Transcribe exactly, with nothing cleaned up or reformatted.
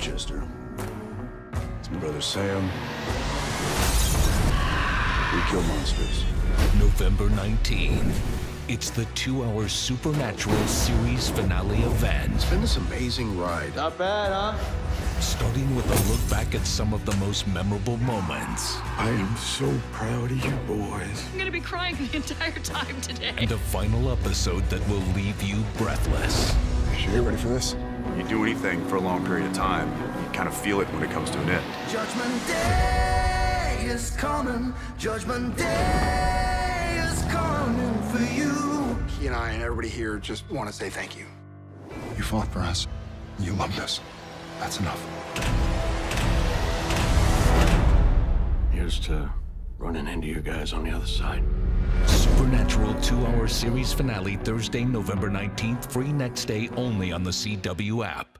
Winchester. It's my brother Sam. We kill monsters. November nineteenth. It's the two-hour Supernatural series finale event. It's been this amazing ride. Not bad, huh? Starting with a look back at some of the most memorable moments. I am so proud of you boys. I'm gonna be crying the entire time today. And a final episode that will leave you breathless. Sure, you ready for this? You do anything for a long period of time, you kind of feel it when it comes to an end. Judgment Day is coming. Judgment Day is coming for you. He and I and everybody here just want to say thank you. You fought for us. You loved us. That's enough. Here's to running into you guys on the other side. Supernatural two-hour series finale Thursday, November nineteenth, free next day only on the C W app.